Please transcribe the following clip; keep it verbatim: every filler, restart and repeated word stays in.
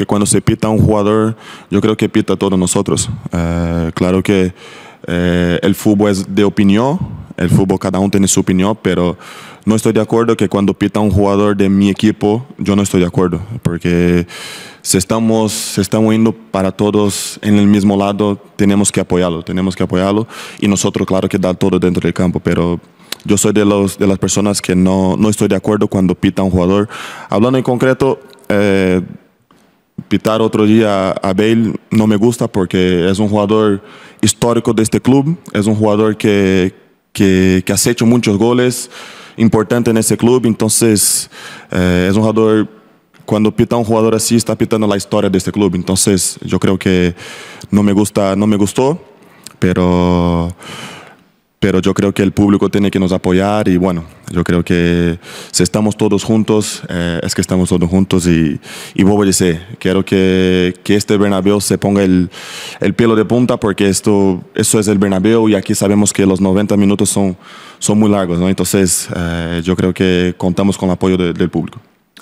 que cuando se pita un jugador, yo creo que pita a todos nosotros. Eh, claro que eh, el fútbol es de opinión, el fútbol cada uno tiene su opinión, pero no estoy de acuerdo que cuando pita un jugador de mi equipo, yo no estoy de acuerdo, porque si estamos, si estamos indo para todos en el mismo lado, tenemos que apoyarlo, tenemos que apoyarlo, y nosotros claro que da todo dentro del campo, pero yo soy de, los, de las personas que no, no estoy de acuerdo cuando pita un jugador. Hablando en concreto, eh, pitar otro día a Bale no me gusta porque es un jugador histórico de este club, es un jugador que, que, que ha hecho muchos goles, importante en este club, entonces eh, es un jugador, cuando pita un jugador así está pitando la historia de este club, entonces yo creo que no me gusta, no me gustó, pero... pero yo creo que el público tiene que nos apoyar y bueno, yo creo que si estamos todos juntos, eh, es que estamos todos juntos y, y vuelvo a decir, quiero que, que este Bernabéu se ponga el, el pelo de punta porque esto, eso es el Bernabéu y aquí sabemos que los noventa minutos son, son muy largos, ¿no? Entonces eh, yo creo que contamos con el apoyo de, del público.